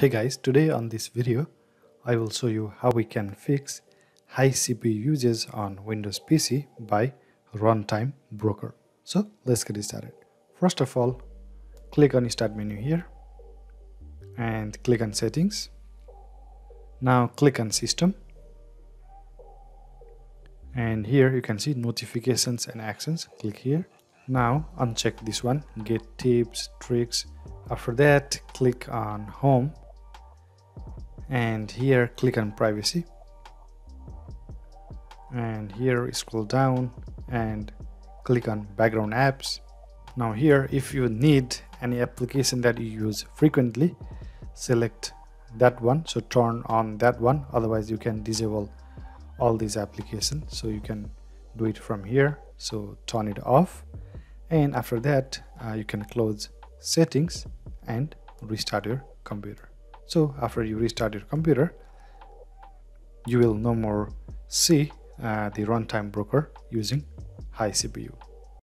Hey guys, today on this video I will show you how we can fix high CPU usage on Windows PC by Runtime Broker. So let's get started. First of all, click on Start menu here and click on Settings. Now click on System, and here you can see Notifications and Actions. Click here. Now uncheck this one, Get Tips, Tricks. After that, click on Home, and here click on Privacy, and here scroll down and click on Background Apps. Now here, if you need any application that you use frequently, select that one, so turn on that one. Otherwise you can disable all these applications, so you can do it from here, so turn it off. And after that you can close Settings and restart your computer. So after you restart your computer, you will no more see the Runtime Broker using high CPU.